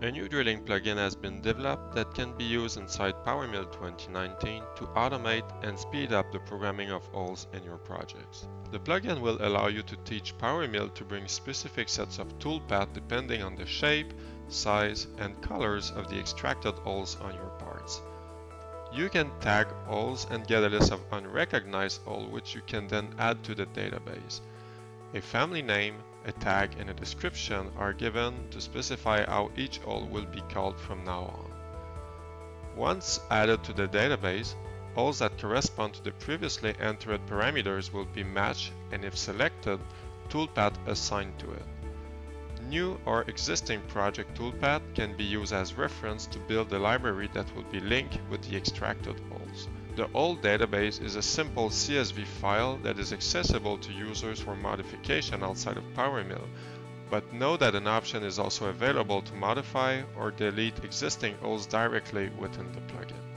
A new drilling plugin has been developed that can be used inside PowerMill 2019 to automate and speed up the programming of holes in your projects. The plugin will allow you to teach PowerMill to bring specific sets of toolpaths depending on the shape, size, and colors of the extracted holes on your parts. You can tag holes and get a list of unrecognized holes which you can then add to the database. A family name, a tag and a description are given to specify how each hole will be called from now on. Once added to the database, holes that correspond to the previously entered parameters will be matched and, if selected, toolpath assigned to it. New or existing project toolpath can be used as reference to build the library that will be linked with the extracted holes. The whole database is a simple CSV file that is accessible to users for modification outside of PowerMill, but know that an option is also available to modify or delete existing holes directly within the plugin.